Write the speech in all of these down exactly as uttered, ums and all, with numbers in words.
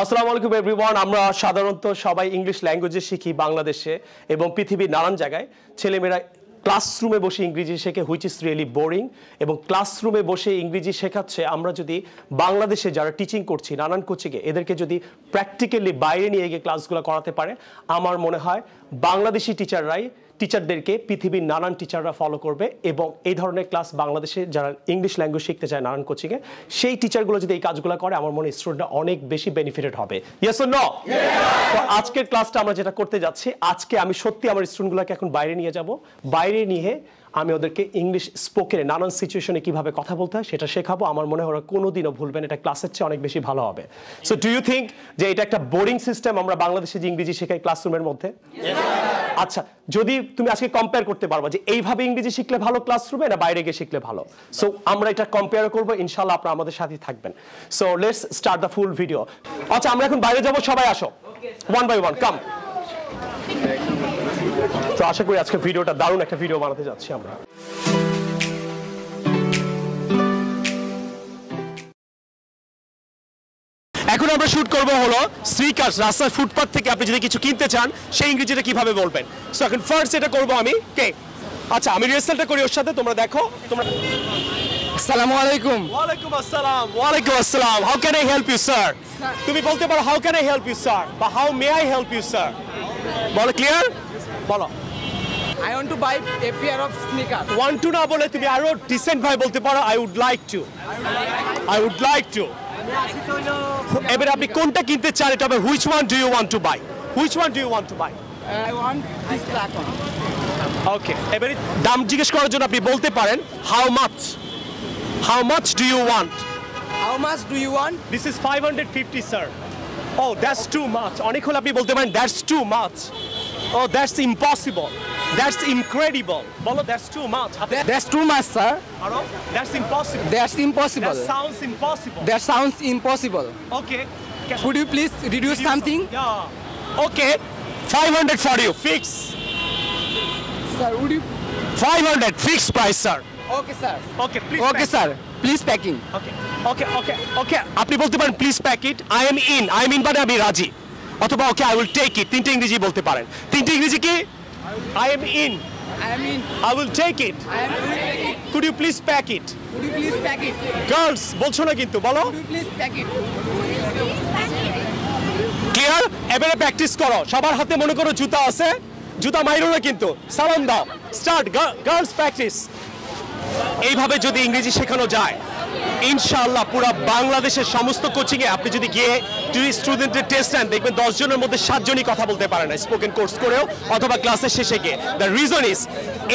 Assalamualaikum everyone. আমরা সাধারণত সবাই ইংলিশ ল্যাঙ্গুয়েজে শিখি বাংলাদেশে এবং পৃথিবীর নানান জায়গায় ছেলেমেয়েরা ক্লাসরুমে বসে ইংরেজি শেখে which is really boring এবং ক্লাসরুমে বসে ইংরেজি শেখাচ্ছে আমরা যদি বাংলাদেশে যারা টিচিং করছি নানান কোচিংয়ে এদেরকে যদি প্র্যাকটিক্যালি বাইরে নিয়ে গিয়ে ক্লাসগুলো করাতে পারে আমার মনে হয় বাংলাদেশি টিচাররাই টিচারদেরকে পৃথিবীর নানান টিচাররা ফলো করবে এবং এই ধরনের ক্লাস বাংলাদেশে যারা ইংলিশ ল্যাঙ্গুয়েজ শিখতে চায় নানান কোচিংয়ে সেই টিচারগুলো যদি এই কাজগুলো করে আমার মনে হয় স্টুডেন্টরা অনেক বেশি বেনিফিটেড হবে ইয়েস অর নো তো আজকের ক্লাসটা আমরা যেটা করতে যাচ্ছি আজকে আমি সত্যি আমার স্টুডেন্টগুলোকে এখন বাইরে নিয়ে যাব বাইরে নিয়ে আমি ওদেরকে ইংলিশ স্পোকেনে নানান সিচুয়েশনে কিভাবে কথা বলতে হয় সেটা শেখাবো আমার মনে হয় ওরা কোনোদিনও ভুলবেন এটা ক্লাসের চেয়ে অনেক বেশি ভালো হবে সো ডু ইউ থিংক যে এটা একটা বোরিং সিস্টেম আমরা বাংলাদেশে যে ইংরেজি শেখাই ক্লাসরুমের মধ্যে আচ্ছা যদি তুমি আজকে কম্পেয়ার করতে পারবা যে এইভাবে ইংরেজি শিখলে ভালো ক্লাসরুমে না বাইরে গিয়ে শিখলে ভালো সো আমরা এটা কম্পেয়ার করব ইনশাআল্লাহ আপনারা আমাদের সাথেই থাকবেন so let's start the full video আচ্ছা আমরা এখন বাইরে যাব সবাই আসো ওয়ান বাই ওয়ান কাম তো আশা করি আজকে ভিডিওটা দারুণ একটা ভিডিও বানাতে যাচ্ছি আমরা এখন আমরা শুট করব হলো স্পিকারস রাস্তার ফুটপাথ থেকে আপনি যদি কিছু কিনতে চান সেই ইংরেজিটা কিভাবে বলবেন সো এখন ফার্স্ট এটা করব আমি কে আচ্ছা আমি রিহার্সালটা করি ওর সাথে তোমরা দেখো তোমরা আসসালামু আলাইকুম ওয়া আলাইকুম আসসালাম ওয়া আলাইকুম আসসালাম how can I help you sir তুমি বলতে পারো how can I help you sir বা how may I help you sir বলো ক্লিয়ার বলো I want to buy a pair of sneakers want to না বলে তুমি আরো ডিসেন্ট ভাই বলতে পারো I would like to I would like to এবারে আপনি কোনটা কিনতে চান এটা হবে which one do you want to buy which one do you want to buy I want this black one okay এবারে দাম জিজ্ঞেস করার জন্য আপনি বলতে পারেন how much how much do you want how much do you want this is five hundred fifty sir oh that's too much অনেক হল আপনি বলতে পারেন that's too much oh that's impossible that's incredible bolo that's too much that's too much sir hello that's impossible that's impossible that sounds impossible that sounds impossible okay could you please reduce, reduce something yeah okay five hundred for you fix sir would you five hundred fixed price sir okay sir okay please okay pack. sir please packing okay okay okay okay apni bolte paren please pack it i am in i am in but ami raji অথবা okay I will take it তিনটে ইংরেজি বলতে পারেন তিনটে ইংরেজি কি I am in I am in I will take it I am will take it could you please pack it could you please pack it girls বলছো না কিন্তু বলো could you please pack it clear এবারে practice করো সবার হাতে মনে করো জুতা আছে জুতা মাইরো না কিন্তু সালাম দাও স্টার্ট গার্লস প্র্যাকটিস এইভাবে যদি ইংরেজি শেখানো যায় ইনশাআল্লাহ পুরো বাংলাদেশের সমস্ত কোচিং এ আপনি যদি গিয়ে স্টুডেন্টদের টেস্ট নেন দেখবেন দশ জনের মধ্যে সাত জনই কথা বলতে পারে না স্পোকেন কোর্স করেও অথবা ক্লাসের শেষে গিয়ে দ্য রিজন ইজ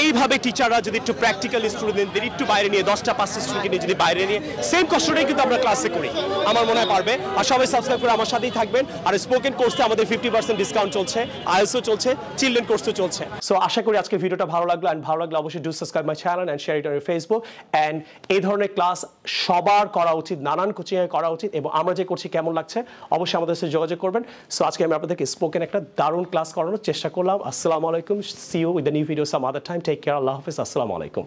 এইভাবে টিচাররা যদি একটু প্র্যাকটিক্যালি স্টুডেন্টদের একটু বাইরে নিয়ে দশটা পাঁচটা স্টুডেন্ট নিয়ে যদি বাইরে নিয়ে সেম কষ্টটাই কিন্তু আমরা ক্লাসে করি আমার মনে হয় পারবে আর সবাই সাবস্ক্রাইব করে আমার সাথেই থাকবেন আর স্পোকেন কোর্সে আমাদের ফিফটি পার্সেন্ট ডিসকাউন্ট চলছে আইএসও চলছে চিলড্রেন কোর্সও চলছে সো আশা করি আজকে ভিডিওটা ভালো লাগলো অ্যান্ড ভালো লাগলে অবশ্যই do subscribe my channel and share it on your Facebook and এই ধরনের ক্লাস সবার করা উচিত নানান কোচিংয়ে করা উচিত এবং আমরা যে করছি কেমন লাগছে অবশ্যই আমাদের সাথে যোগাযোগ করবেন সো আজকে আমি আপনাদেরকে স্পোকেন একটা দারুণ ক্লাস করানোর চেষ্টা করলাম আসসালামু আলাইকুম see you with the new video some other time take care আল্লাহ হাফেজ আসসালামু আলাইকুম